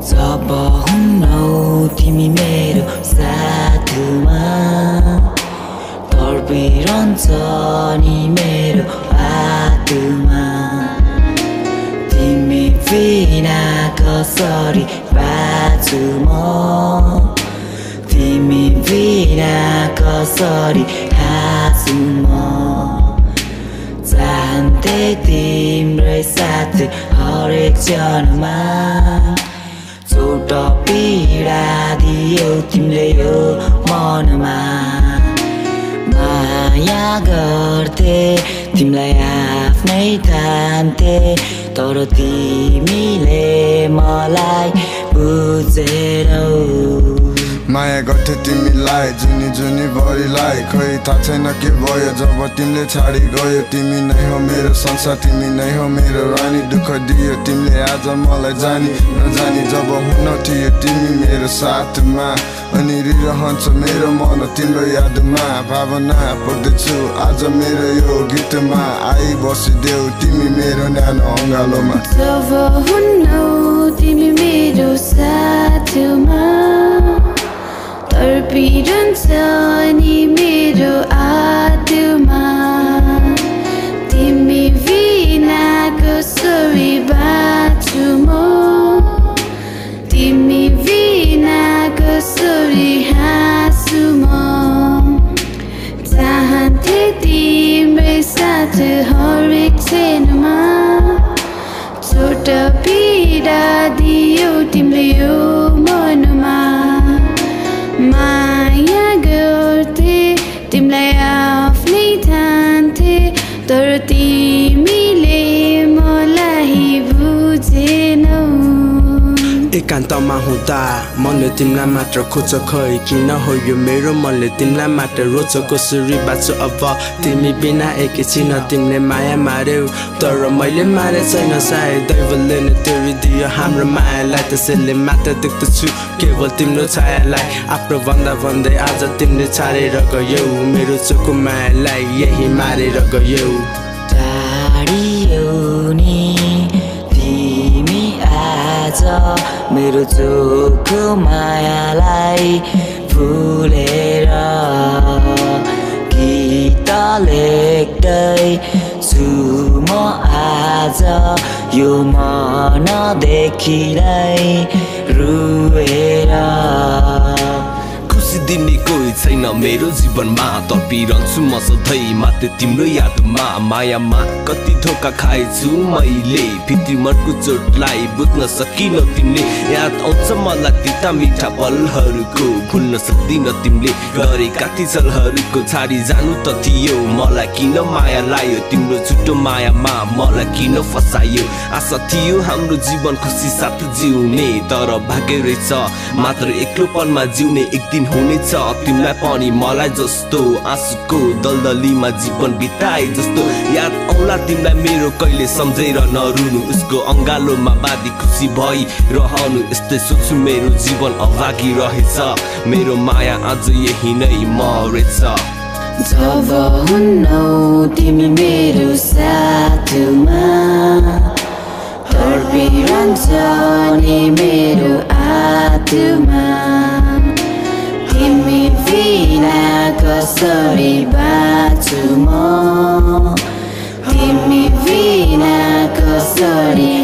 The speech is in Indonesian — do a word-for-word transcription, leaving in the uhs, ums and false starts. Sabahun no timi mero satuma Torpironso ni mero atuma Timi bima kosori batsumo Timi bima kosori hatsumo Zante timrai sate harekjanuma Tapi radio timle yo monama Maya garte timlai afnai tante Toro timile malai bujhero Maya garte timilai juni juni bharilai khoi thaha chaina ke bhayo jab timle chhadi gayo timi nai ho mero sansar timi nai ho mero rani dukha diyo timle aaj malai jani najani jab huno thiyo timi mero sathma ani rirahancha mero man timro yadma bhavana pardechu aaj mero yo gitma ai basideu timi mero nano angaloma jab huno timi mero sathma Terpiruncha ni mero atma Timi bina kosori batsumo Timi bina kosori hatsumo Chahante timrai sath harek chenma Chota pira diyo timle yo manma Maya garte timlai afnai tante Taro timile malai bujhenau Ekantama huda manle timlai matra khoja khoi kina ho yo mero manle timlai matra rojo kosari batchu aba timi bina ekechin timle maya mareu taro maile mare chaina sae daivale ne teridiyo hamro mayaलाई त्यसैले मात्र देख्दछु केवल तिम्रो छायालाई आफ्नो भन्दा भन्दै आज तिमीले छाडेर गयौ मेरो चोखो मायालाई यही मारेर गयौ टाढियौ नि तिमी आज मेरो चोखो मायालाई भुलेर गीत लेख्दै छु म आज यो मन देखिरै रुएरा खुसी दिने कोही छैन मेरो जीवनमा तपिरन्छु म सधैँ मात्र तिम्रो यादमा मायामा कति धोका खाएछु मैले भित्री मनको चोटलाई बुझ्न सकिन तिमीले याद आउँछ मलाई तिता मिठा पलहरूको भुल्न सक्दिन तिमीले गरेका ती चलहरूको छाडी जानु त थियो मलाई किन माया लाग्यो तिम्रो झुटो मायामा मलाई किन फसायो आशा थियो हाम्रो जीवन खुसी साथ जिउने तर भाग्य रहेछ मात्र एक्लोपनमा जिउने एक दिन हुनेछ तिमीलाई पनि मलाई जस्तो आँसुको दलदलीमा जीवन बिताए जस्तो याद आउला तिमीलाई मेरो कहिले सम्झेर नरुनु उसको अंगालोमा बादी खुसी भई रहनु यस्तै सोच्छु मेरो जीवन अभागी रहेछ मेरो माया आज यही नै मरेछ जब हुन्नौ तिमी मेरो साथमा तडपिरहन्छ नि मेरो आत्मा Timi bina kosori batsumo Timi bina kosori